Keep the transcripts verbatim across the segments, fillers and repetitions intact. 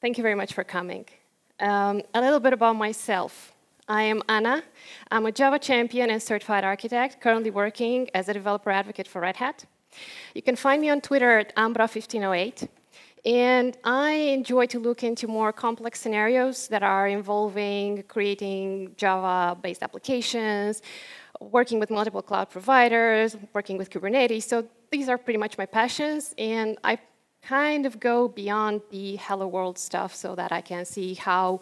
Thank you very much for coming. Um, a little bit about myself. I am Anna. I'm a Java champion and certified architect, currently working as a developer advocate for Red Hat. You can find me on Twitter at Ambra fifteen oh eight. And I enjoy to look into more complex scenarios that are involving creating Java-based applications, working with multiple cloud providers, working with Kubernetes. So these are pretty much my passions. And I kind of go beyond the Hello World stuff so that I can see how,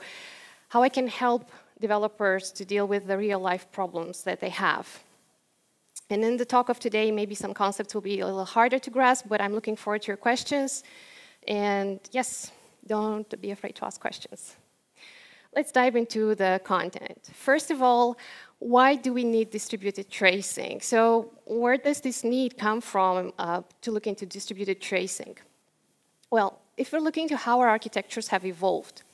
how I can help developers to deal with the real-life problems that they have. And in the talk of today, maybe some concepts will be a little harder to grasp, but I'm looking forward to your questions. And yes, don't be afraid to ask questions. Let's dive into the content. First of all, why do we need distributed tracing? So where does this need come from uh, to look into distributed tracing? Well, if we're looking to how our architectures have evolved,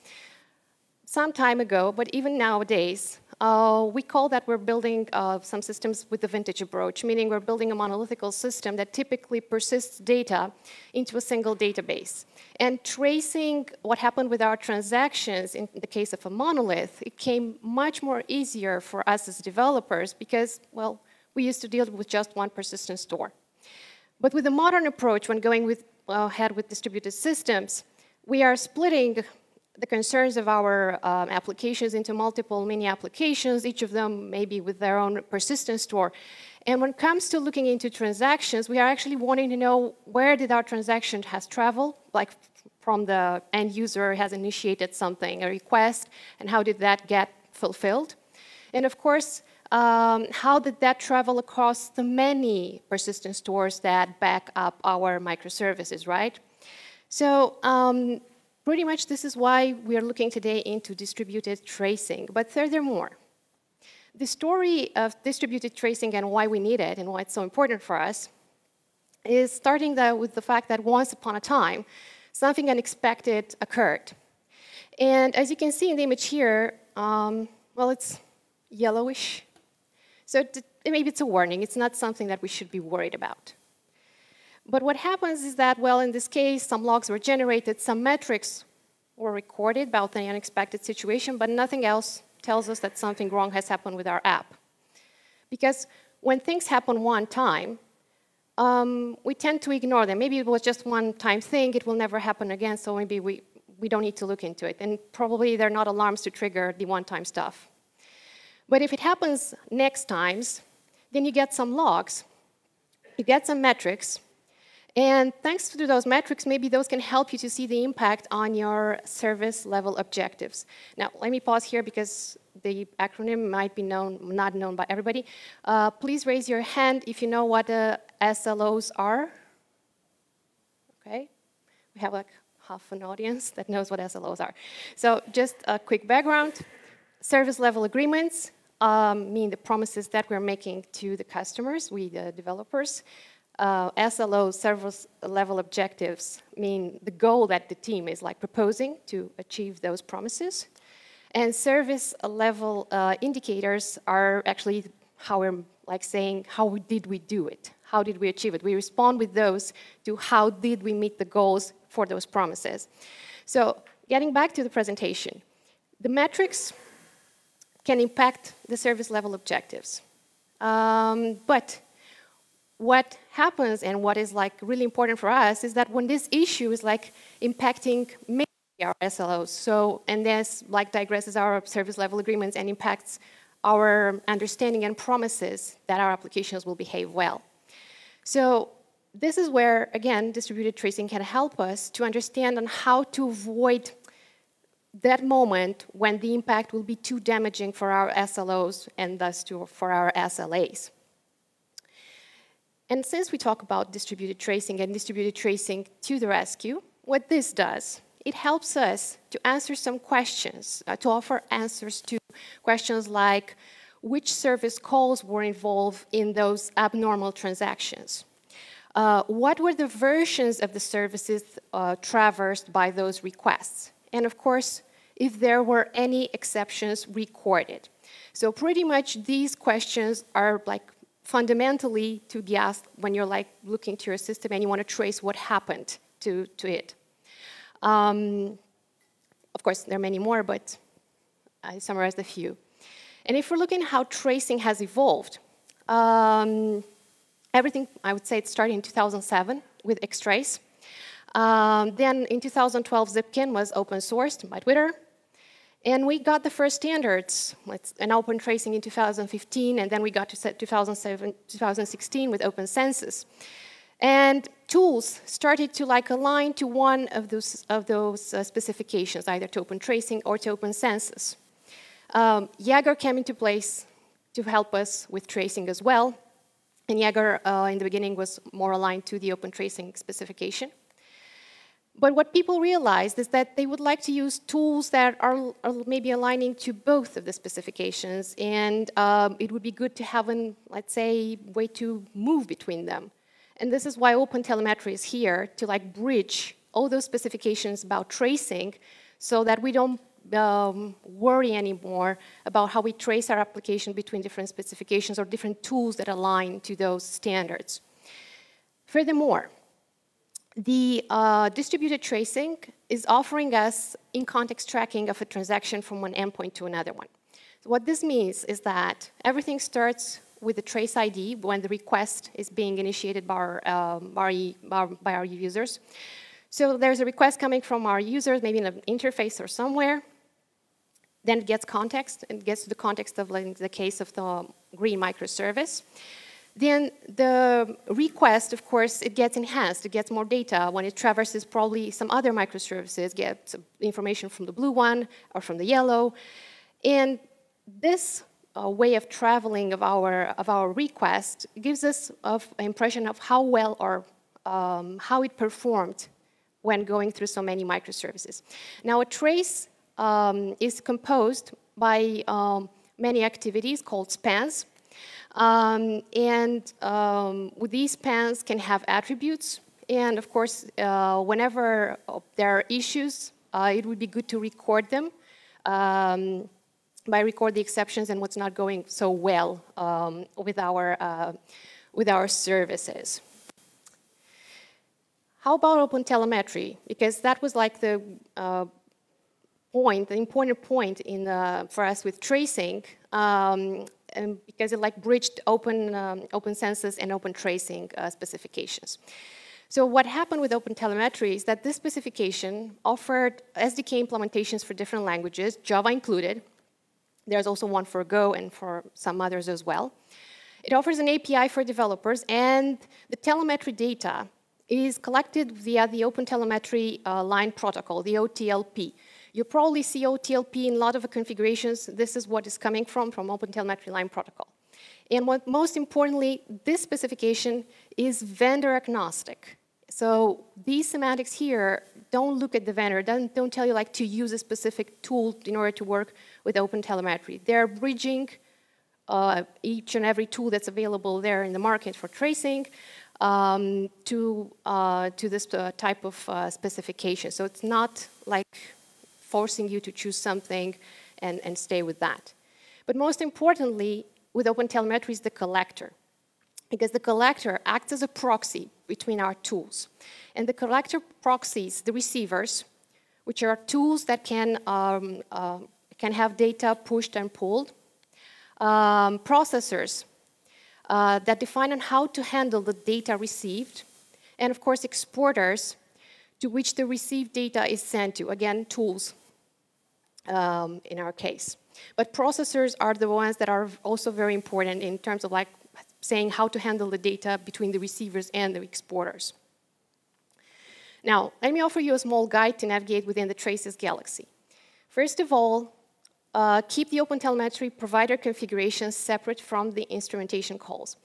some time ago, but even nowadays, uh, we call that we're building uh, some systems with the vintage approach, meaning we're building a monolithic system that typically persists data into a single database. And tracing what happened with our transactions in the case of a monolith, it came much more easier for us as developers because, well, we used to deal with just one persistent store. But with the modern approach, when going with, ahead with distributed systems, we are splitting the concerns of our um, applications into multiple mini applications, each of them maybe with their own persistence store. And when it comes to looking into transactions, we are actually wanting to know where did our transaction has traveled, like from the end user has initiated something, a request, and how did that get fulfilled? And of course, um, how did that travel across the many persistent stores that back up our microservices, right? So, um, pretty much this is why we are looking today into distributed tracing. But furthermore, the story of distributed tracing and why we need it and why it's so important for us is starting the, with the fact that once upon a time, something unexpected occurred. And as you can see in the image here, um, well, it's yellowish. So it, maybe it's a warning. It's not something that we should be worried about. But what happens is that, well, in this case, some logs were generated, some metrics were recorded about the unexpected situation, but nothing else tells us that something wrong has happened with our app. Because when things happen one time, um, we tend to ignore them. Maybe it was just one-time thing, it will never happen again, so maybe we, we don't need to look into it. And probably there are not alarms to trigger the one-time stuff. But if it happens next times, then you get some logs, you get some metrics, and thanks to those metrics, maybe those can help you to see the impact on your service level objectives. Now, let me pause here because the acronym might be known, not known by everybody. Uh, please raise your hand if you know what uh, S L Os are. Okay, we have like half an audience that knows what S L Os are. So just a quick background. Service level agreements um, mean the promises that we're making to the customers, we the developers. Uh, S L O, service level objectives, mean the goal that the team is like proposing to achieve those promises. And service level uh, indicators are actually how we're like saying, how did we do it? How did we achieve it? We respond with those to how did we meet the goals for those promises. So getting back to the presentation, the metrics can impact the service level objectives. Um, but what happens and what is like really important for us is that when this issue is like impacting maybe our S L Os, so and this like digresses our service level agreements and impacts our understanding and promises that our applications will behave well. So this is where again distributed tracing can help us to understand on how to avoid that moment when the impact will be too damaging for our S L Os and thus to for our S L As. And since we talk about distributed tracing and distributed tracing to the rescue, what this does, it helps us to answer some questions, uh, to offer answers to questions like which service calls were involved in those abnormal transactions? Uh, what were the versions of the services uh, traversed by those requests? And of course, if there were any exceptions recorded. So pretty much these questions are like fundamentally to be asked when you're like looking to your system and you want to trace what happened to, to it. Um, Of course, there are many more, but I summarized a few. And if we're looking at how tracing has evolved, um, everything, I would say, it started in two thousand seven with X-Trace. Um, then in two thousand twelve, Zipkin was open sourced by Twitter. And we got the first standards, an open tracing in two thousand fifteen, and then we got to two thousand sixteen with Open Census. And tools started to like align to one of those, of those uh, specifications, either to open tracing or to Open Census. Um, Jaeger came into place to help us with tracing as well. And Jaeger, uh, in the beginning, was more aligned to the open tracing specification. But what people realized is that they would like to use tools that are, are maybe aligning to both of the specifications, and um, it would be good to have an, let's say, way to move between them. And this is why OpenTelemetry is here, to like bridge all those specifications about tracing so that we don't um, worry anymore about how we trace our application between different specifications or different tools that align to those standards. Furthermore, the uh, distributed tracing is offering us in-context tracking of a transaction from one endpoint to another one. So what this means is that everything starts with the trace I D when the request is being initiated by our, um, by, our, by our users. So there's a request coming from our users, maybe in an interface or somewhere. Then it gets context, and gets to the context of, like, the case of the green microservice. Then the request, of course, it gets enhanced. It gets more data when it traverses probably some other microservices, gets information from the blue one or from the yellow. And this uh, way of traveling of our, of our request gives us an impression of how well or um, how it performed when going through so many microservices. Now, a trace um, is composed by um, many activities called spans. Um, and um, with these spans can have attributes, and of course, uh, whenever there are issues, uh, it would be good to record them um, by record the exceptions and what's not going so well um, with our uh, with our services. How about OpenTelemetry? Because that was like the uh, point, the important point in the, for us with tracing. Um, And because it like bridged open, um, open census and open tracing uh, specifications. So what happened with OpenTelemetry is that this specification offered S D K implementations for different languages, Java included. There's also one for Go and for some others as well. It offers an A P I for developers, and the telemetry data is collected via the OpenTelemetry uh, line protocol, the O T L P. You probably see O T L P in a lot of configurations. This is what is coming from, from OpenTelemetry Line Protocol. And what, most importantly, this specification is vendor agnostic. So these semantics here don't look at the vendor, don't, don't tell you like to use a specific tool in order to work with OpenTelemetry. They're bridging uh, each and every tool that's available there in the market for tracing um, to, uh, to this uh, type of uh, specification. So it's not like forcing you to choose something and, and stay with that. But most importantly, with OpenTelemetry is the collector, because the collector acts as a proxy between our tools. And the collector proxies the receivers, which are tools that can, um, uh, can have data pushed and pulled, um, processors uh, that define on how to handle the data received, and of course exporters to which the received data is sent to, again, tools. Um, in our case. But processors are the ones that are also very important in terms of like saying how to handle the data between the receivers and the exporters. Now, let me offer you a small guide to navigate within the Traces galaxy. First of all, uh, keep the OpenTelemetry provider configurations separate from the instrumentation calls.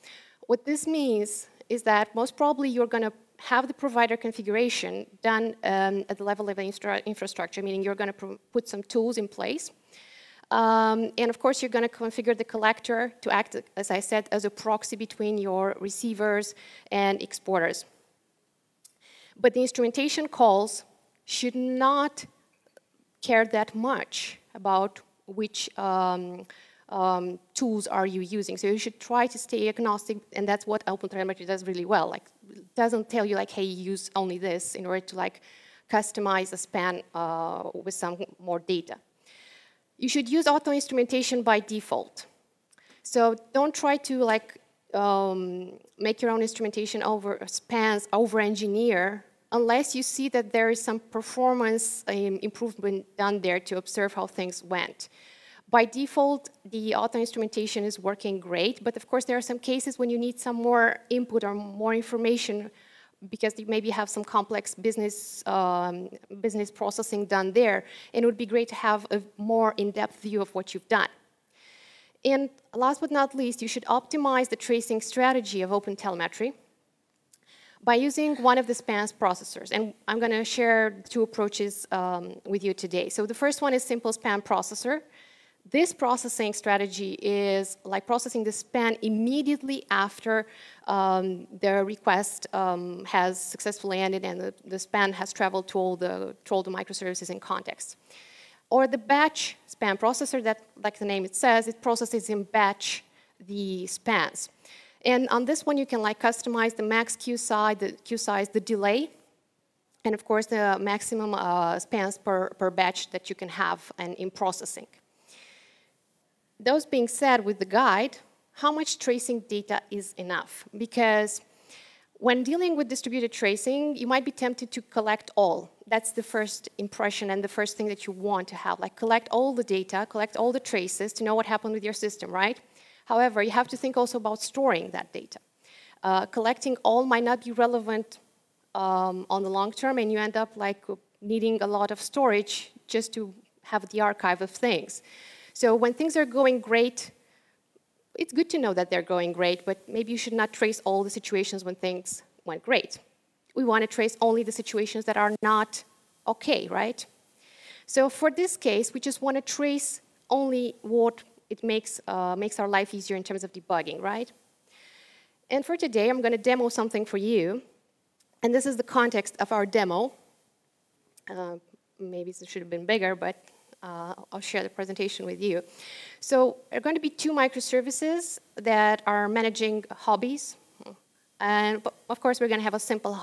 What this means is that most probably you're going to have the provider configuration done um, at the level of the infrastructure, meaning you're going to put some tools in place. Um, and of course, you're going to configure the collector to act, as I said, as a proxy between your receivers and exporters. But the instrumentation calls should not care that much about which um, um, tools are you using. So you should try to stay agnostic, and that's what OpenTelemetry does really well. Like, doesn't tell you like, hey, use only this in order to like customize a span uh, with some more data. You should use auto instrumentation by default. So don't try to like um, make your own instrumentation over spans, over engineer, unless you see that there is some performance um, improvement done there to observe how things went. By default, the auto instrumentation is working great, but of course there are some cases when you need some more input or more information because you maybe have some complex business, um, business processing done there, and it would be great to have a more in-depth view of what you've done. And last but not least, you should optimize the tracing strategy of OpenTelemetry by using one of the spans processors. And I'm going to share two approaches um, with you today. So the first one is simple span processor. This processing strategy is like processing the span immediately after um, the request um, has successfully ended and the, the span has traveled to all the, to all the microservices in context. Or the batch span processor that, like the name it says, it processes in batch the spans. And on this one, you can like customize the max queue size, the queue size, the delay, and of course the maximum uh, spans per, per batch that you can have and in processing. Those being said, with the guide, how much tracing data is enough? Because when dealing with distributed tracing, you might be tempted to collect all. That's the first impression and the first thing that you want to have, like collect all the data, collect all the traces to know what happened with your system, right? However, you have to think also about storing that data. Uh, collecting all might not be relevant um, on the long term, and you end up like needing a lot of storage just to have the archive of things. So when things are going great, it's good to know that they're going great, but maybe you should not trace all the situations when things went great. We want to trace only the situations that are not okay, right? So for this case, we just want to trace only what it makes, uh, makes our life easier in terms of debugging, right? And for today, I'm going to demo something for you. And this is the context of our demo. Uh, maybe it should have been bigger, but Uh, I'll share the presentation with you. So there are going to be two microservices that are managing hobbies. And of course, we're going to have a simple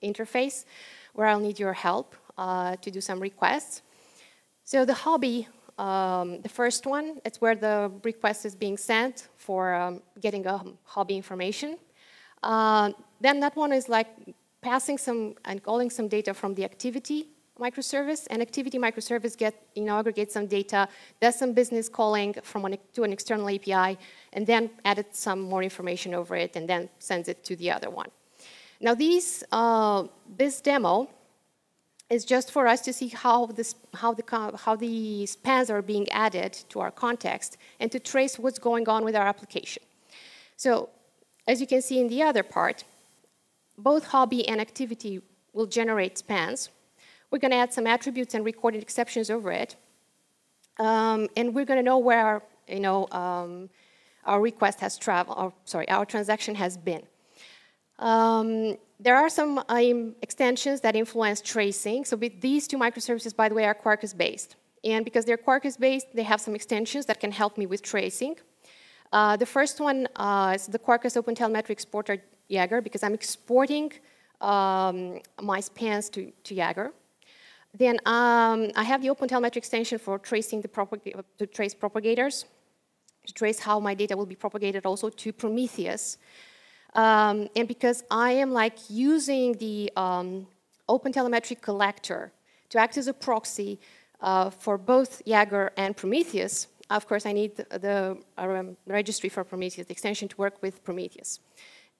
interface where I'll need your help uh, to do some requests. So the hobby, um, the first one, it's where the request is being sent for um, getting a hobby information. Uh, then that one is like passing some and calling some data from the activity microservice, and activity microservice get, you know, aggregate some data, does some business calling from an, to an external A P I, and then added some more information over it, and then sends it to the other one. Now, these, uh, this demo is just for us to see how, this, how, the, how the spans are being added to our context, and to trace what's going on with our application. So, as you can see in the other part, both hobby and activity will generate spans. We're going to add some attributes and recorded exceptions over it. Um, and we're going to know where our, you know, um, our request has traveled, or sorry, our transaction has been. Um, there are some um, extensions that influence tracing. So with these two microservices, by the way, are Quarkus based. And because they're Quarkus based, they have some extensions that can help me with tracing. Uh, the first one uh, is the Quarkus OpenTelemetry exporter Jaeger, because I'm exporting um, my spans to, to Jaeger. Then um, I have the OpenTelemetry extension for tracing the propag to trace propagators, to trace how my data will be propagated also to Prometheus. Um, and because I am like using the um, OpenTelemetry collector to act as a proxy uh, for both Jaeger and Prometheus, of course I need the, the um, registry for Prometheus, the extension to work with Prometheus.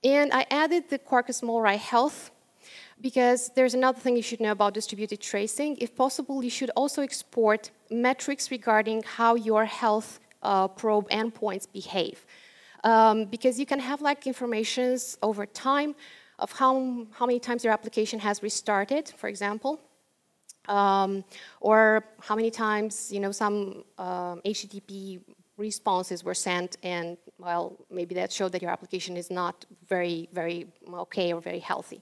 And I added the Quarkus SmallRye Health, because there's another thing you should know about distributed tracing. If possible, you should also export metrics regarding how your health uh, probe endpoints behave. Um, because you can have like informations over time of how, how many times your application has restarted, for example, um, or how many times, you know, some um, H T T P responses were sent, and well, maybe that showed that your application is not very, very okay or very healthy.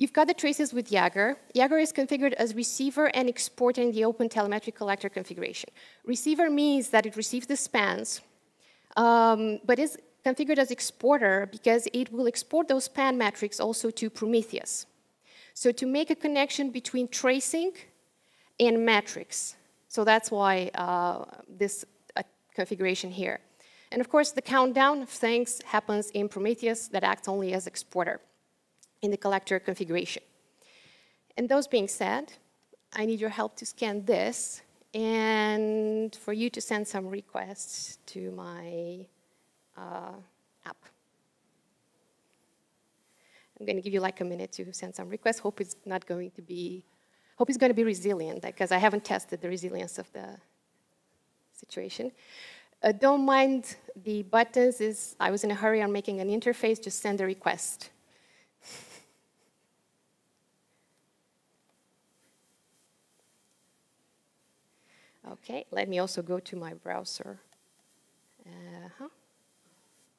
You've got the traces with Jaeger. Jaeger is configured as receiver and exporter in the OpenTelemetry collector configuration. Receiver means that it receives the spans, um, but is configured as exporter because it will export those span metrics also to Prometheus. So to make a connection between tracing and metrics. So that's why uh, this uh, configuration here. And of course, the countdown of things happens in Prometheus that acts only as exporter in the collector configuration. And those being said, I need your help to scan this and for you to send some requests to my uh, app. I'm going to give you like a minute to send some requests. Hope it's not going to be, hope it's going to be resilient, because I haven't tested the resilience of the situation. Uh, don't mind the buttons. Is I was in a hurry on making an interface. Just send a request. Okay, let me also go to my browser. Uh-huh.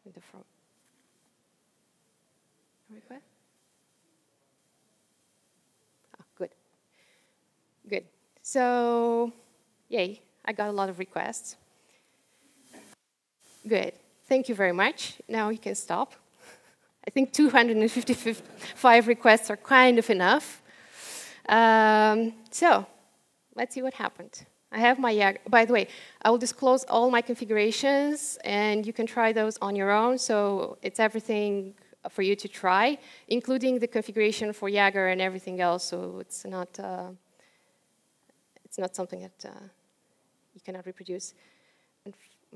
With the front. Request? Oh, good. Good. So, yay, I got a lot of requests. Good. Thank you very much. Now you can stop. I think two hundred fifty-five requests are kind of enough. Um, so, let's see what happened. I have my Jaeger. By the way, I will disclose all my configurations, and you can try those on your own. So it's everything for you to try, including the configuration for Jaeger and everything else. So it's not uh, it's not something that uh, you cannot reproduce.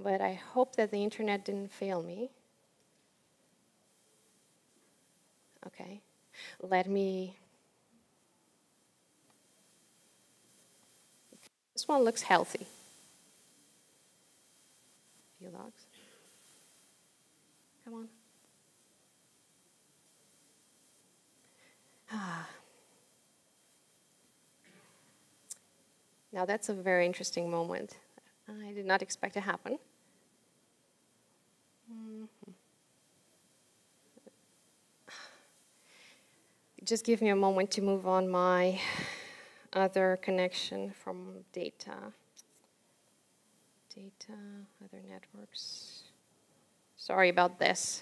But I hope that the internet didn't fail me. Okay, let me. This one looks healthy. View logs. Come on. Ah. Now that's a very interesting moment. I did not expect to happen. Mm-hmm. Just give me a moment to move on my other connection from data, data, other networks. Sorry about this.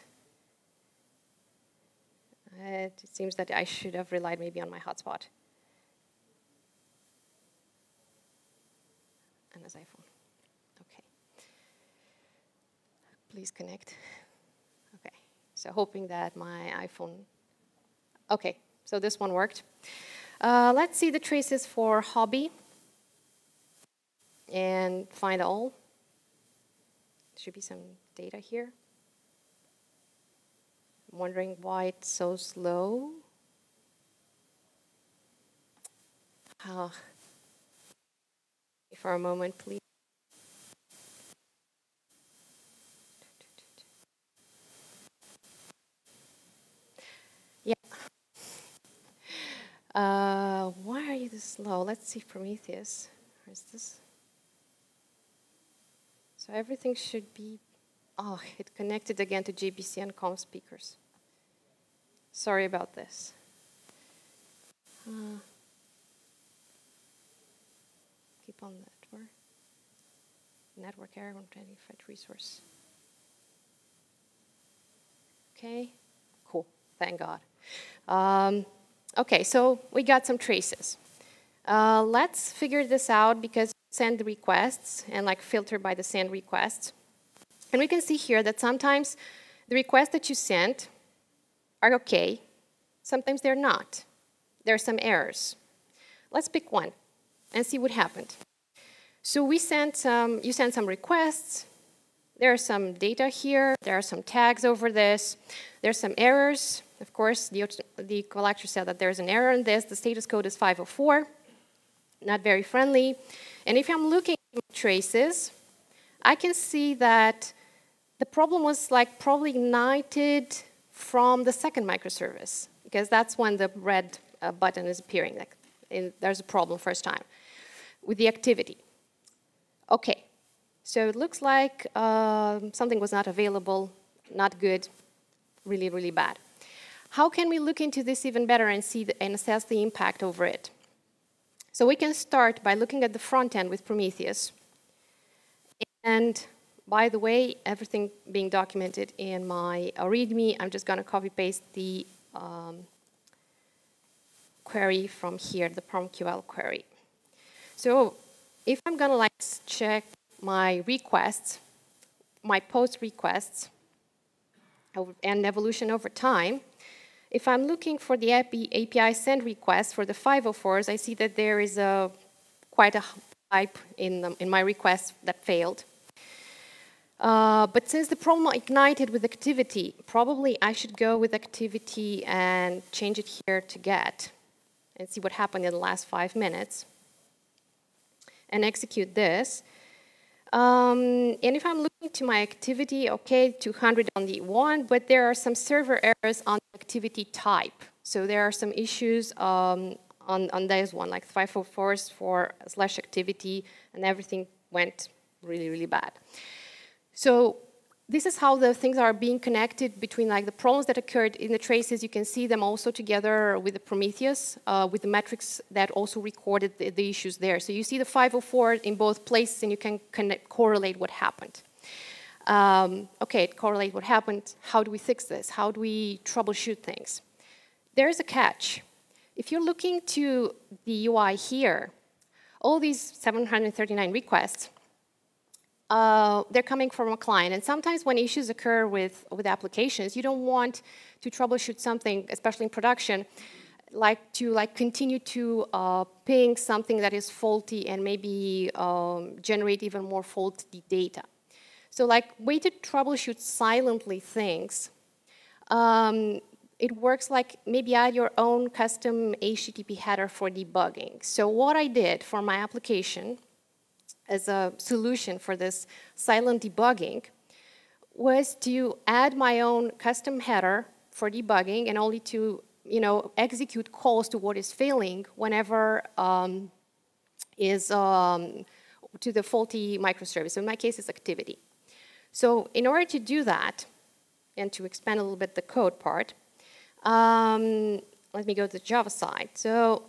It seems that I should have relied maybe on my hotspot. Anna's iPhone. Okay. Please connect. Okay. So hoping that my iPhone. Okay. So this one worked. Uh, let's see the traces for hobby and find all. Should be some data here. I'm wondering why it's so slow. Uh, for a moment, please. Yeah. Uh, why are you this slow? Let's see Prometheus. Where's this? So everything should be. Oh, it connected again to G B C and comm speakers. Sorry about this. Uh, keep on network. Network error one twenty-five resource. Okay. Cool. Thank God. Um, Okay, so we got some traces. Uh, let's figure this out because send requests and like filter by the send requests. And we can see here that sometimes the requests that you sent are okay. Sometimes they're not. There are some errors. Let's pick one and see what happened. So we sent some, you sent some requests. There are some data here. There are some tags over this. There are some errors. Of course, the, the collector said that there's an error in this. The status code is five oh four, not very friendly. And if I'm looking at traces, I can see that the problem was like probably ignited from the second microservice, because that's when the red uh, button is appearing. Like, in, there's a problem first time with the activity. Okay, so it looks like uh, something was not available, not good, really, really bad. How can we look into this even better and see the, and assess the impact over it? So we can start by looking at the front end with Prometheus. And by the way, everything being documented in my uh, README, I'm just going to copy paste the um, query from here, the PromQL query. So if I'm gonna like check my requests, my post requests, and evolution over time, if I'm looking for the A P I send request for the five oh fours, I see that there is a quite a pipe in, the, in my request that failed. Uh, but since the problem ignited with activity, probably I should go with activity and change it here to get and see what happened in the last five minutes and execute this. Um, and if I'm looking to my activity, okay, two hundred on the one, but there are some server errors on the activity type. So there are some issues um, on, on this one, like five oh fours for slash activity, and everything went really, really bad. So this is how the things are being connected between like the problems that occurred in the traces. You can see them also together with the Prometheus, uh, with the metrics that also recorded the, the issues there. So you see the five oh four in both places, and you can connect, correlate what happened. Um, okay, correlate what happened. How do we fix this? How do we troubleshoot things? There is a catch. If you're looking to the U I here, all these seven hundred thirty-nine requests, Uh, they're coming from a client, and sometimes when issues occur with, with applications, you don't want to troubleshoot something, especially in production, like to like continue to uh, ping something that is faulty and maybe um, generate even more faulty data. So like way to troubleshoot silently things, um, it works like maybe add your own custom H T T P header for debugging. So what I did for my application as a solution for this silent debugging was to add my own custom header for debugging and only to, you know, execute calls to what is failing whenever um, is um, to the faulty microservice. So in my case, it's activity. So in order to do that, and to expand a little bit the code part, um, let me go to the Java side. So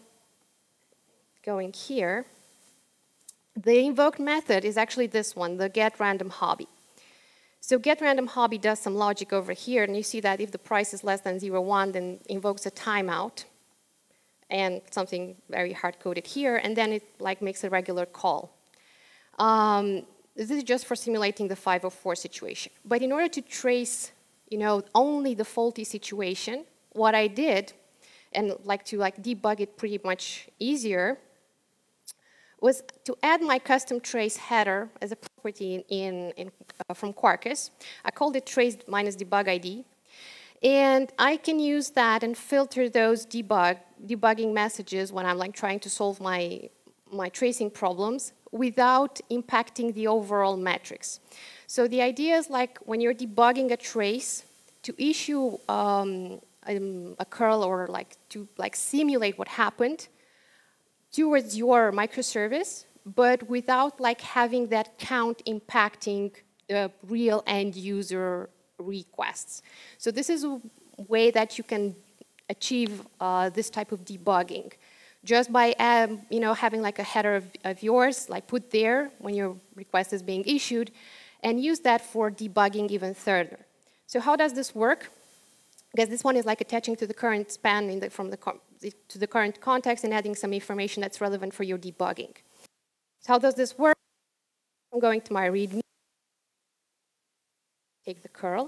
going here, the invoked method is actually this one, the getRandomHobby. So getRandomHobby does some logic over here, and you see that if the price is less than zero one, then invokes a timeout and something very hard-coded here, and then it like makes a regular call. Um, this is just for simulating the five oh four situation. But in order to trace, you know, only the faulty situation, what I did, and like to like debug it pretty much easier, was to add my custom trace header as a property in, in, uh, from Quarkus. I called it trace minus debug I D. And I can use that and filter those debug, debugging messages when I'm like trying to solve my, my tracing problems without impacting the overall metrics. So the idea is like when you're debugging a trace, to issue um, um, a curl or like to like simulate what happened towards your microservice, but without like having that count impacting the real end user requests. So this is a way that you can achieve uh, this type of debugging, just by um, you know having like a header of, of yours, like put there when your request is being issued, and use that for debugging even further. So how does this work? Because this one is like attaching to the current span in the, from the to the current context and adding some information that's relevant for your debugging. So how does this work? I'm going to my README. Take the curl.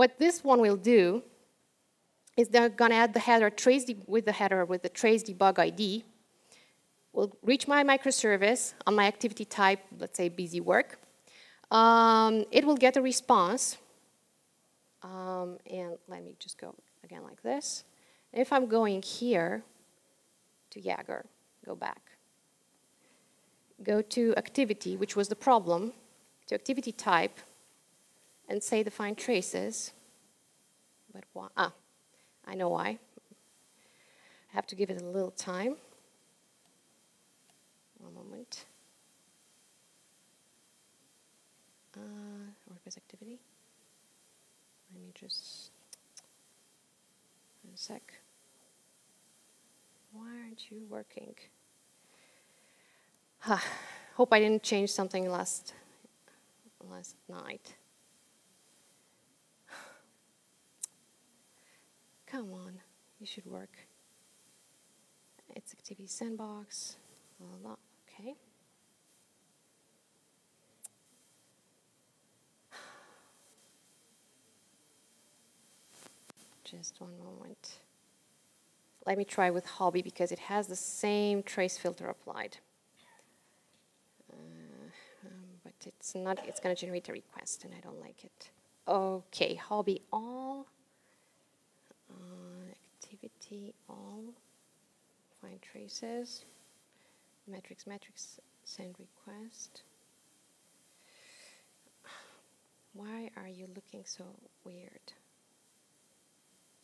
What this one will do is they're going to add the header trace with the header with the trace debug I D. We'll reach my microservice on my activity type, let's say busy work. Um, it will get a response. Um, and let me just go again like this. If I'm going here to Jaeger, go back, go to activity, which was the problem, to activity type, and say define traces. But why? Ah, I know why. I have to give it a little time. One moment. Uh, request activity. Let me just, one sec. Why aren't you working? Huh. Hope I didn't change something last, last night. Come on, you should work. It's activity sandbox, blah, blah, okay. Just one moment. Let me try with hobby because it has the same trace filter applied. Uh, um, but it's not, it's gonna generate a request and I don't like it. Okay, hobby all, uh, activity all, find traces, matrix, matrix, send request. Why are you looking so weird?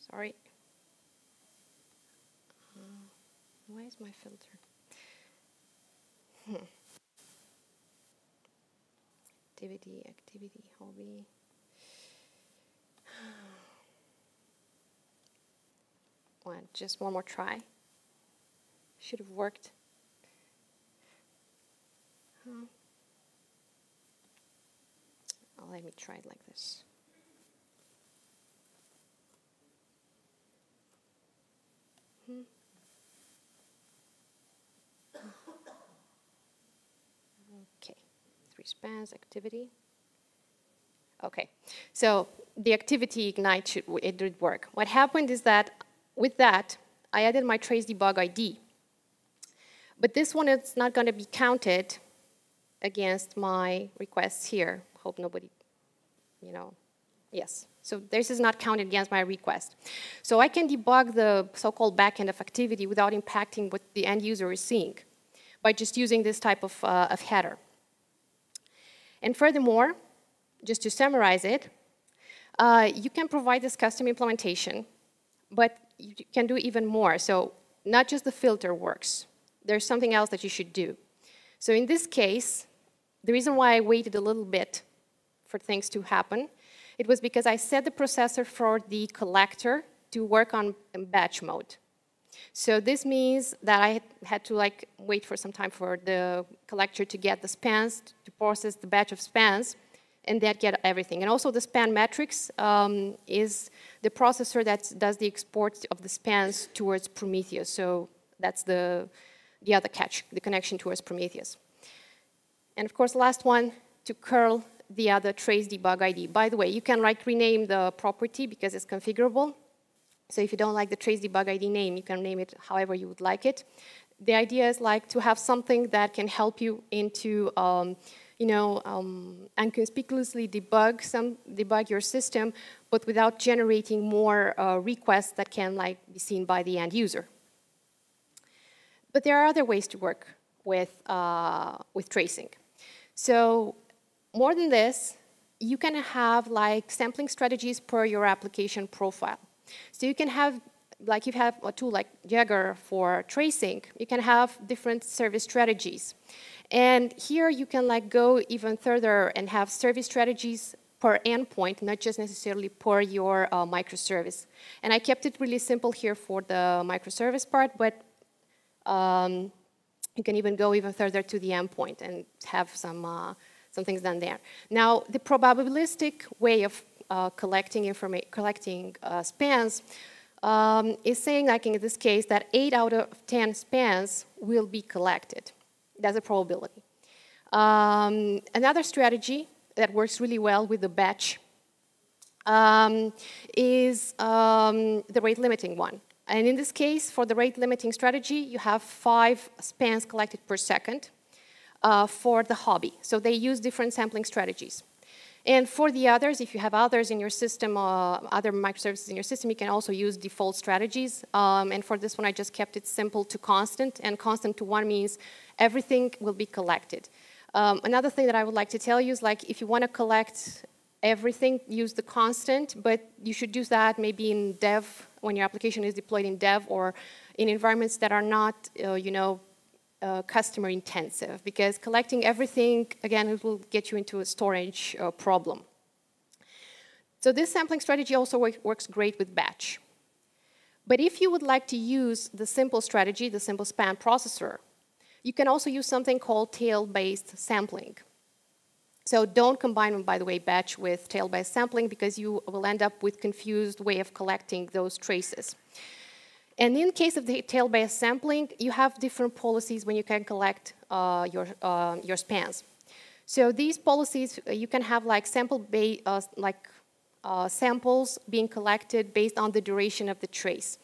Sorry. Uh, why is my filter? Hmm. Activity, activity, hobby. One, just one more try. Should have worked. Huh. Oh, let me try it like this. Hmm. Okay, three spans, activity. Okay, so the activity ignite, should, it did work. What happened is that with that, I added my trace debug I D. But this one is not going to be counted against my requests here. Hope nobody, you know, yes. So this is not counted against my request. So I can debug the so-called backend of activity without impacting what the end user is seeing by just using this type of, uh, of header. And furthermore, just to summarize it, uh, you can provide this custom implementation, but you can do even more. So not just the filter works. There's something else that you should do. So in this case, the reason why I waited a little bit for things to happen, it was because I set the processor for the collector to work on batch mode. So this means that I had to like wait for some time for the collector to get the spans, to process the batch of spans, and then get everything. And also the span matrix um, is the processor that does the export of the spans towards Prometheus. So that's the, the other catch, the connection towards Prometheus. And of course, last one, to curl the other trace debug I D. By the way, you can like rename the property because it's configurable. So if you don't like the trace debug I D name, you can name it however you would like it. The idea is like to have something that can help you into, um, you know, um, unconspicuously debug some debug your system, but without generating more uh, requests that can like be seen by the end user. But there are other ways to work with uh, with tracing. So. More than this, you can have like sampling strategies per your application profile. So you can have, like you have a tool like Jaeger for tracing, you can have different service strategies. And here you can like go even further and have service strategies per endpoint, not just necessarily per your uh, microservice. And I kept it really simple here for the microservice part, but um, you can even go even further to the endpoint and have some uh, some things done there. Now, the probabilistic way of uh, collecting information, collecting uh, spans, um, is saying, like in this case, that eight out of ten spans will be collected. That's a probability. Um, another strategy that works really well with the batch um, is um, the rate limiting one. And in this case, for the rate limiting strategy, you have five spans collected per second. Uh, for the hobby. So they use different sampling strategies. And for the others, if you have others in your system, uh, other microservices in your system, you can also use default strategies. Um, and for this one, I just kept it simple to constant. And constant to one means everything will be collected. Um, another thing that I would like to tell you is like if you want to collect everything, use the constant. But you should do that maybe in dev, when your application is deployed in dev or in environments that are not, uh, you know, Uh, customer intensive, because collecting everything, again, it will get you into a storage uh, problem. So this sampling strategy also work, works great with batch. But if you would like to use the simple strategy, the simple span processor, you can also use something called tail-based sampling. So don't combine, by the way, batch with tail-based sampling, because you will end up with confused way of collecting those traces. And in case of the tail-based sampling, you have different policies when you can collect uh, your, uh, your spans. So these policies, you can have like sample ba uh, like uh, samples being collected based on the duration of the trace.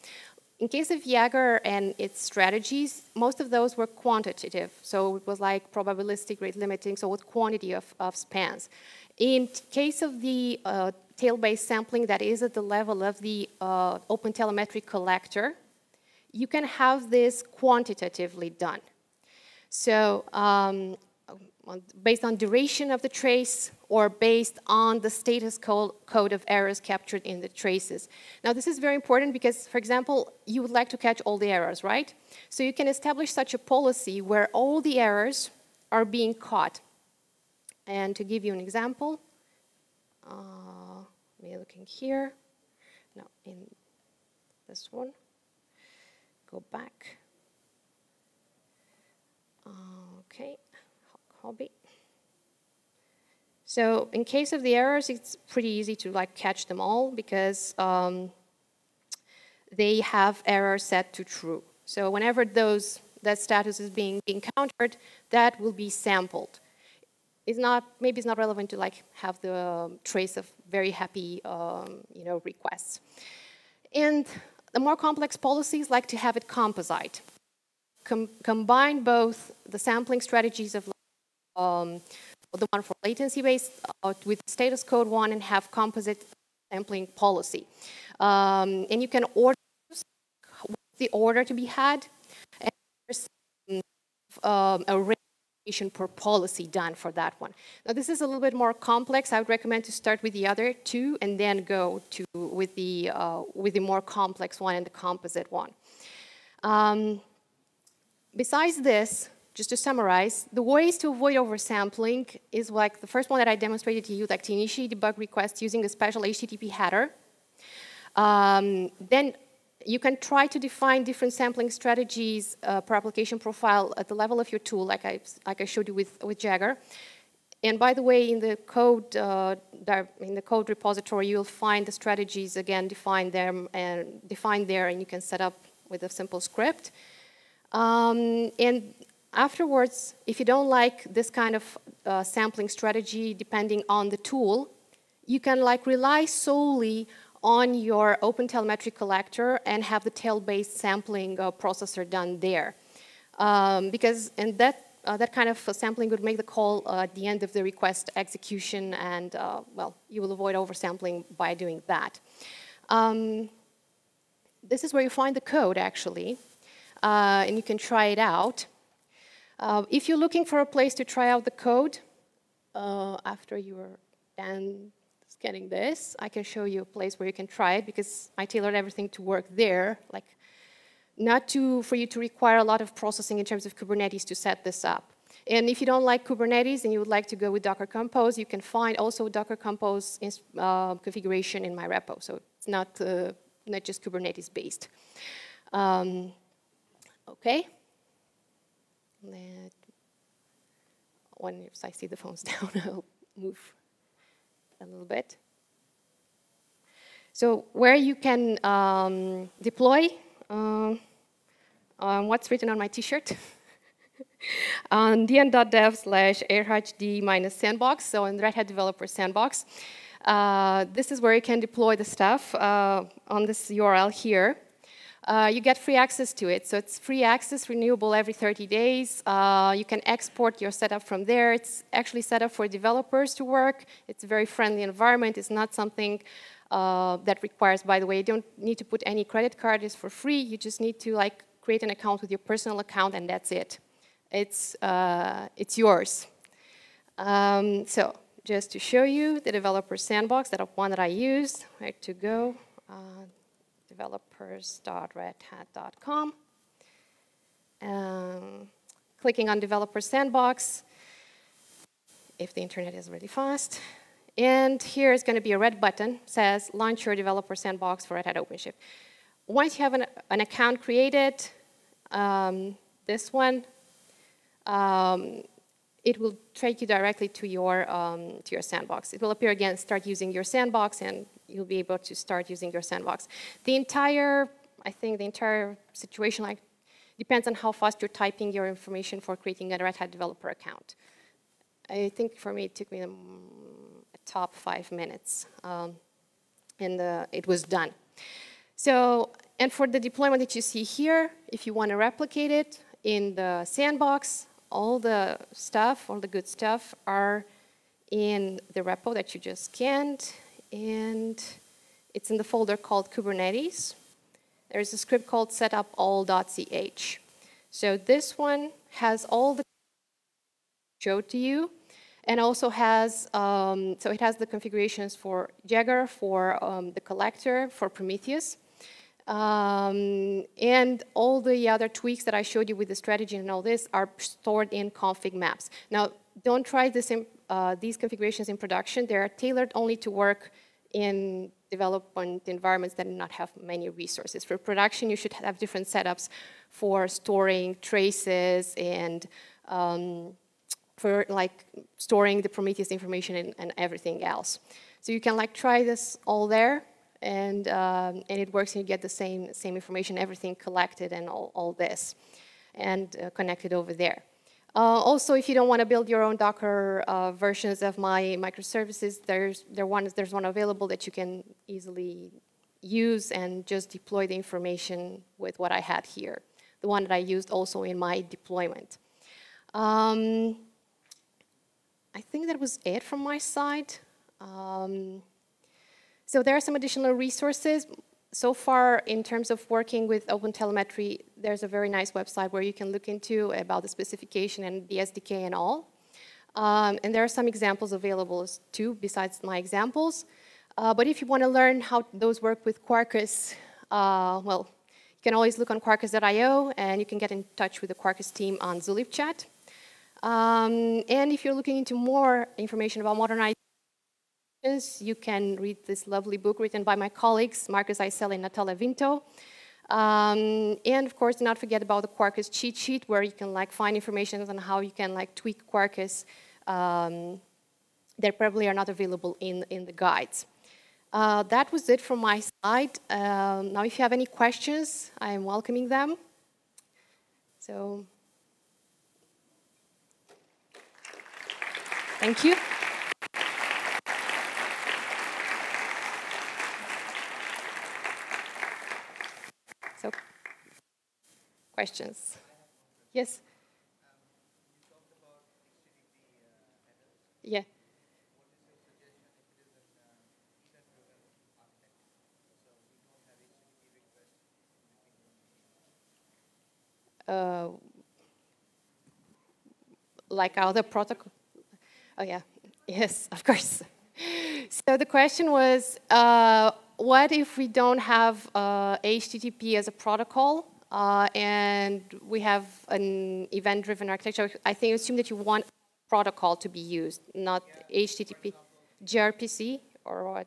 In case of Jaeger and its strategies, most of those were quantitative. So it was like probabilistic rate limiting, so with quantity of, of spans. In case of the uh, tail-based sampling that is at the level of the uh, OpenTelemetry collector, you can have this quantitatively done. So um, based on duration of the trace, or based on the status code of errors captured in the traces. Now, this is very important because, for example, you would like to catch all the errors, right? So you can establish such a policy where all the errors are being caught. And to give you an example, uh, we're looking here. No, in this one. Go back. Uh, okay, copy. So in case of the errors, it's pretty easy to like catch them all because um, they have error set to true. So whenever those that status is being encountered, that will be sampled. It's not maybe it's not relevant to like have the um, trace of very happy um, you know requests. And the more complex policies like to have it composite, Com combine both the sampling strategies of um, the one for latency-based uh, with status code one and have composite sampling policy. Um, and you can order the order to be had, and there's um, a range per policy done for that one. Now this is a little bit more complex. I would recommend to start with the other two and then go to with the, uh, with the more complex one and the composite one. Um, besides this, just to summarize, the ways to avoid oversampling is like the first one that I demonstrated to you, like to initiate debug requests using a special H T T P header. Um, then you can try to define different sampling strategies uh, per application profile at the level of your tool, like I, like I showed you with, with Jaeger. And by the way, in the code uh, in the code repository, you'll find the strategies again, define them and define there, and you can set up with a simple script. Um, and afterwards, if you don't like this kind of uh, sampling strategy, depending on the tool, you can like rely solely on your OpenTelemetry collector and have the tail-based sampling uh, processor done there, um, because and that uh, that kind of sampling would make the call uh, at the end of the request execution, and uh, well, you will avoid oversampling by doing that. Um, this is where you find the code actually, uh, and you can try it out. Uh, if you're looking for a place to try out the code, uh, after you're done scanning this, I can show you a place where you can try it, because I tailored everything to work there, like not to, for you to require a lot of processing in terms of Kubernetes to set this up. And if you don't like Kubernetes and you would like to go with Docker Compose, you can find also Docker Compose in, uh, configuration in my repo. So it's not, uh, not just Kubernetes based. Um, okay. Let, once I see the phone's down, I'll move a little bit. So where you can um, deploy um, um, what's written on my T-shirt on dn dot dev slash airhdg dash sandbox, so in Red Hat Developer Sandbox. Uh, this is where you can deploy the stuff uh, on this U R L here. Uh, you get free access to it. So it's free access, renewable every thirty days. Uh, you can export your setup from there. It's actually set up for developers to work. It's a very friendly environment. It's not something uh, that requires, by the way, you don't need to put any credit card. It's for free. You just need to like create an account with your personal account, and that's it. It's, uh, it's yours. Um, so just to show you the developer sandbox, that one that I used, right to go. Uh, developers dot red hat dot com. Um, clicking on Developer Sandbox, if the internet is really fast. And here is going to be a red button that says launch your Developer Sandbox for Red Hat OpenShift. Once you have an, an account created, um, this one, um, it will take you directly to your, um, to your sandbox. It will appear again, start using your sandbox, and you'll be able to start using your sandbox. The entire, I think the entire situation like depends on how fast you're typing your information for creating a Red Hat developer account. I think for me, it took me the top five minutes, um, and uh, it was done. So, and for the deployment that you see here, if you want to replicate it in the sandbox, all the stuff, all the good stuff are in the repo that you just scanned, and it's in the folder called Kubernetes. There's a script called setup all dot c h. So this one has all the showed to you, and also has, um, so it has the configurations for Jaeger, for um, the collector, for Prometheus, um, and all the other tweaks that I showed you with the strategy and all this are stored in config maps. Now, don't try this in, uh, these configurations in production. They are tailored only to work in development environments that do not have many resources. For production, you should have different setups for storing traces and um, for like storing the Prometheus information and, and everything else. So you can like try this all there, and um, and it works, and you get the same same information, everything collected and all, all this, and uh, connected over there. Uh, also, if you don't want to build your own Docker uh, versions of my microservices, there's there one there's one available that you can easily use and just deploy the information with what I had here, the one that I used also in my deployment. Um, I think that was it from my side. Um, so there are some additional resources. So far, in terms of working with OpenTelemetry, there's a very nice website where you can look into about the specification and the S D K and all. Um, and there are some examples available too, besides my examples. Uh, but if you want to learn how those work with Quarkus, uh, well, you can always look on quarkus dot i o, and you can get in touch with the Quarkus team on Zulip chat. Um, and if you're looking into more information about modern I T, you can read this lovely book written by my colleagues, Marcus Isel and Natalia Vinto. Um, and of course, do not forget about the Quarkus cheat sheet, where you can like find information on how you can like tweak Quarkus um, that probably are not available in, in the guides. Uh, that was it from my side. Um, now, if you have any questions, I am welcoming them. So. Thank you. So, questions? Yes? Yeah. Uh, like other protocol? Oh, yeah. Yes, of course. So the question was, uh, what if we don't have uh, H T T P as a protocol uh, and we have an event-driven architecture? I think you assume that you want protocol to be used, not yeah, H T T P. Example, gRPC or what? Um, no.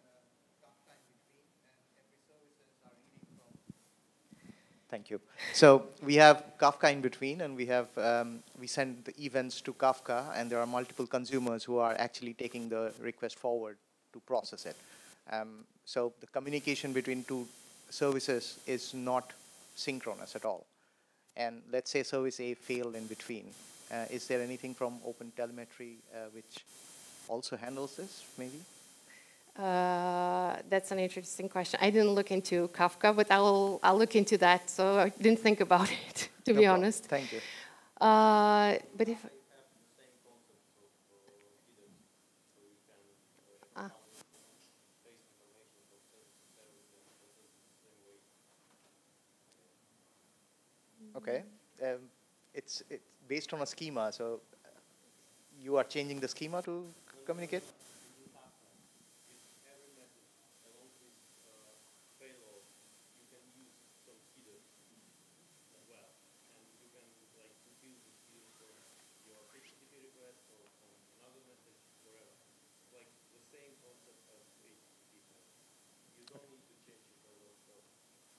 We have Kafka in between, and every services are reading from. Thank you. So we have Kafka in between, and we have um, we send the events to Kafka, and there are multiple consumers who are actually taking the request forward to process it. Um, so the communication between two services is not synchronous at all. And let's say service A failed in between. Uh, is there anything from OpenTelemetry uh, which also handles this, maybe? Uh, that's an interesting question. I didn't look into Kafka, but I'll, I'll look into that. So I didn't think about it, to no be problem. honest. Thank you. Uh, but if... Okay, um, it's, it's based on a schema, so you are changing the schema to communicate?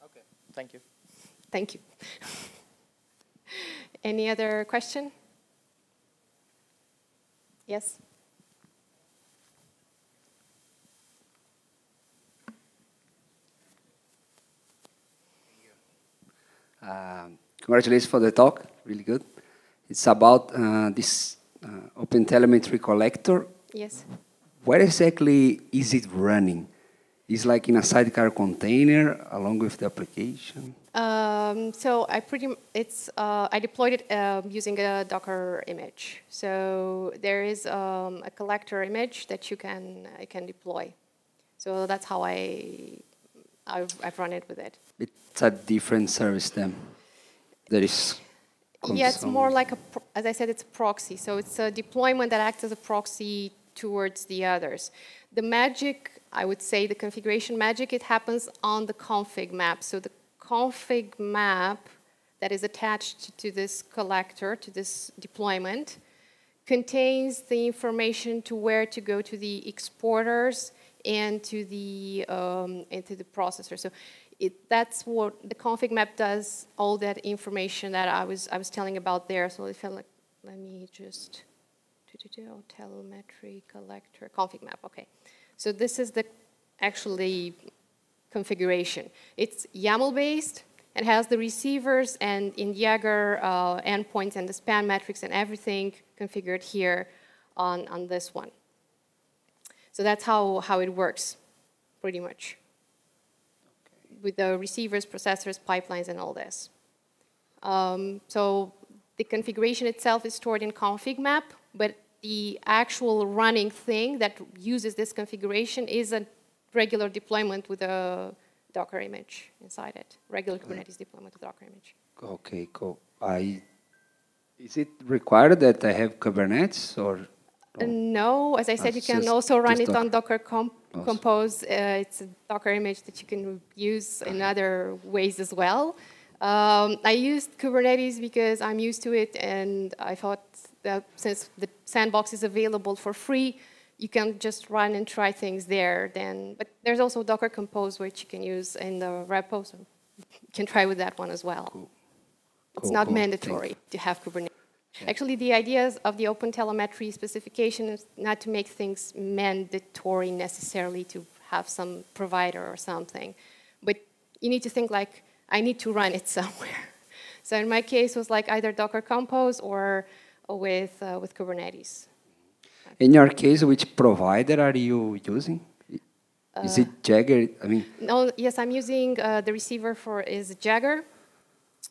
Okay, thank you. Thank you. Any other question? Yes? Um, congratulations for the talk, really good. It's about uh, this uh, OpenTelemetry collector. Yes. Where exactly is it running? It's like in a sidecar container along with the application? Um, so I pretty, it's, uh, I deployed it uh, using a Docker image. So there is um, a collector image that you can, I can deploy. So that's how I, I've, I've run it with it. It's a different service then. There is... Yeah, it's more like, a, as I said, it's a proxy. So it's a deployment that acts as a proxy towards the others. The magic, I would say, the configuration magic, it happens on the config map. So the config map that is attached to this collector, to this deployment, contains the information to where to go to the exporters and to the, um, and to the processor. So It, that's what the config map does, all that information that I was, I was telling about there. So it felt like, let me just, telemetry collector, config map, okay. So this is the actually configuration. It's YAML based and has the receivers and in Jaeger uh, endpoints and the span metrics and everything configured here on, on this one. So that's how, how it works, pretty much, with the receivers, processors, pipelines, and all this. Um, so the configuration itself is stored in config map, but the actual running thing that uses this configuration is a regular deployment with a Docker image inside it, regular Kubernetes deployment with Docker image. Okay, cool. I, is it required that I have Kubernetes or? No, as I said, you can also run it on Docker Compose. Uh, it's a Docker image that you can use in other ways as well. Um, I used Kubernetes because I'm used to it, and I thought that since the sandbox is available for free, you can just run and try things there. Then, but there's also Docker Compose, which you can use in the repo, so you can try with that one as well. Cool. It's cool, not cool. mandatory Thanks. to have Kubernetes. Actually, the ideas of the OpenTelemetry specification is not to make things mandatory necessarily to have some provider or something. But you need to think like, I need to run it somewhere. So in my case, it was like either Docker Compose or with, uh, with Kubernetes. In your case, which provider are you using? Is uh, it Jaeger? I mean, no, yes, I'm using uh, the receiver for is Jaeger.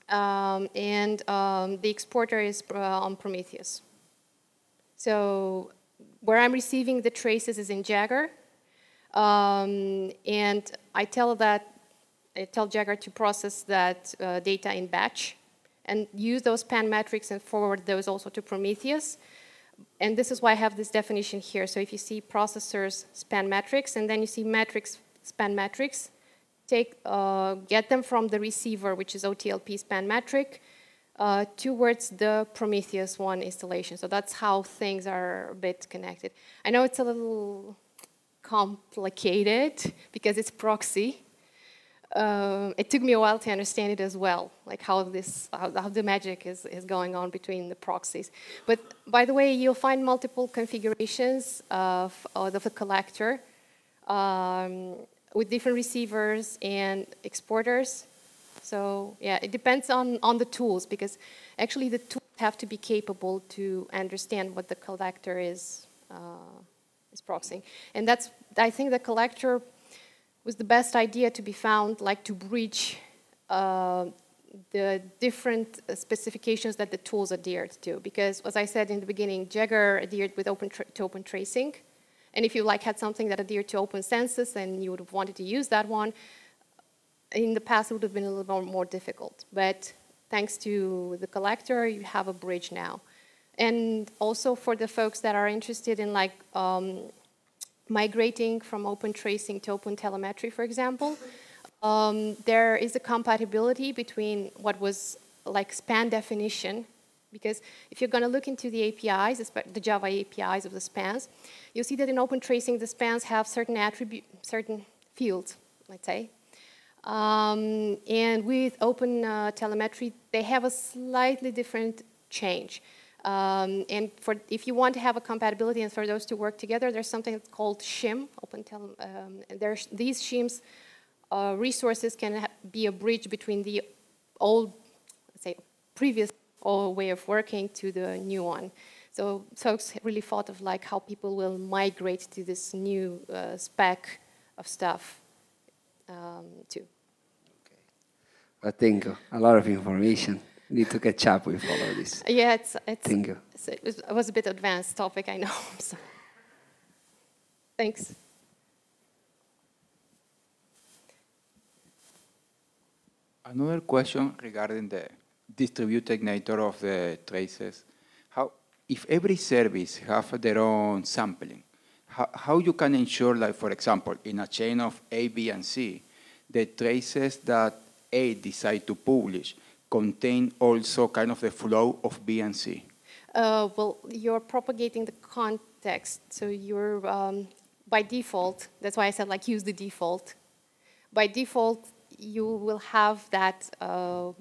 Um, and um, the exporter is uh, on Prometheus. So where I'm receiving the traces is in Jaeger, um, and I tell that I tell Jaeger to process that uh, data in batch and use those span metrics and forward those also to Prometheus. And this is why I have this definition here. So if you see processors span metrics and then you see metrics span metrics. Take, uh, get them from the receiver, which is O T L P span metric, uh, towards the Prometheus one installation. So that's how things are a bit connected. I know it's a little complicated because it's proxy. Um, it took me a while to understand it as well, like how this, how, how the magic is, is going on between the proxies. But by the way, you'll find multiple configurations of, of the collector. Um, with different receivers and exporters. So yeah, it depends on, on the tools, because actually the tools have to be capable to understand what the collector is, uh, is proxying. And that's, I think the collector was the best idea to be found, like to bridge uh, the different specifications that the tools adhered to. Because as I said in the beginning, Jaeger adhered with open tra to open tracing. And if you like had something that adhered to Open Census and you would have wanted to use that one, in the past it would have been a little more difficult. But thanks to the collector, you have a bridge now. And also for the folks that are interested in like um, migrating from Open Tracing to Open Telemetry, for example, um, there is a compatibility between what was like span definition. Because if you're going to look into the A P Is, the Java A P Is of the spans, you'll see that in Open Tracing, the spans have certain attribute, certain fields, let's say. Um, and with Open uh, Telemetry, they have a slightly different change. Um, and for, if you want to have a compatibility and for those to work together, there's something called shim. Open tele, um, there's these shims uh, resources can ha be a bridge between the old, let's say, previous old way of working to the new one. So folks really thought of like how people will migrate to this new uh, spec of stuff um, too. I think a lot of information. Need to catch up with all of this. Yeah, it's, it's, Thank you. it's it was a bit advanced topic, I know. So. Thanks. Another question regarding the distributed nature of the traces. How, if every service have their own sampling, how, how you can ensure, like for example, in a chain of A, B, and C, the traces that A decide to publish contain also kind of the flow of B and C? Uh, well, you're propagating the context. So you're, um, by default, that's why I said like use the default. By default, you will have that uh,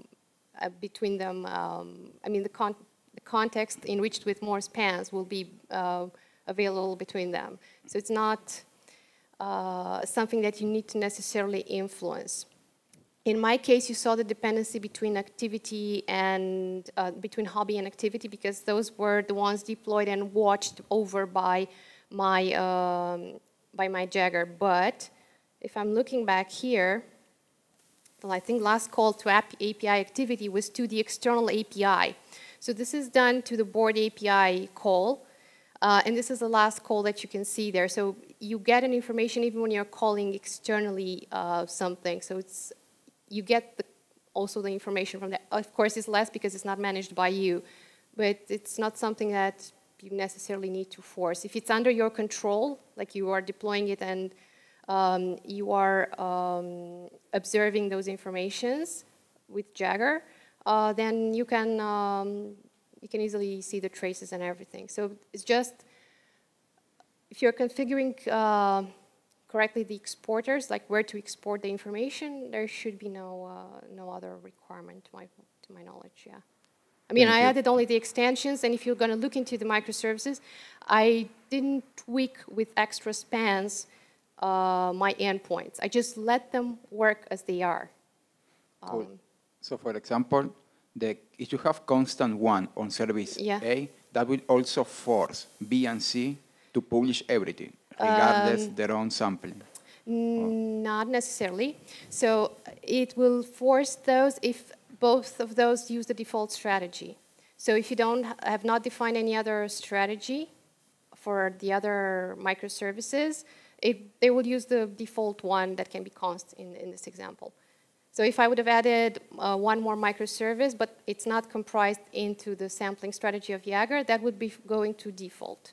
between them. Um, I mean, the, con the context enriched with more spans will be uh, available between them. So it's not uh, something that you need to necessarily influence. In my case, you saw the dependency between activity and uh, between hobby and activity because those were the ones deployed and watched over by my um, by my Jaeger. But if I'm looking back here, well, I think last call to A P I activity was to the external A P I. So this is done to the board A P I call, uh, and this is the last call that you can see there. So you get an information even when you're calling externally uh, something. So it's you get the, also the information from that. Of course, it's less because it's not managed by you, but it's not something that you necessarily need to force. If it's under your control, like you are deploying it and um, you are um, observing those informations with Jaeger, uh, then you can, um, you can easily see the traces and everything. So it's just, if you're configuring uh, correctly the exporters, like where to export the information, there should be no uh, no other requirement to my to my knowledge. Yeah, I mean, Thank I you. added only the extensions, and if you're going to look into the microservices, I didn't tweak with extra spans uh, my endpoints. I just let them work as they are. Um, cool. So, for example, the if you have constant one on service yeah. A, that will also force B and C to publish everything. Regardless um, their own sampling? Not necessarily. So it will force those if both of those use the default strategy. So if you don't have not defined any other strategy for the other microservices, it, they will use the default one that can be const in, in this example. So if I would have added uh, one more microservice, but it's not comprised into the sampling strategy of Jaeger, that would be going to default.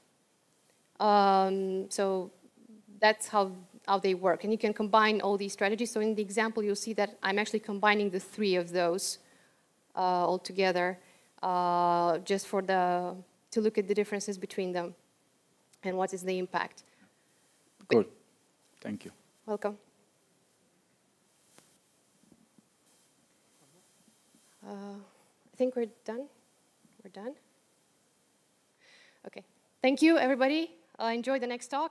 Um, so that's how, how they work. And you can combine all these strategies. So in the example, you'll see that I'm actually combining the three of those uh, all together uh, just for the, to look at the differences between them and what is the impact. Cool. But, Thank you. Welcome. Uh, I think we're done. We're done. Okay. Thank you, everybody. Uh, enjoy the next talk.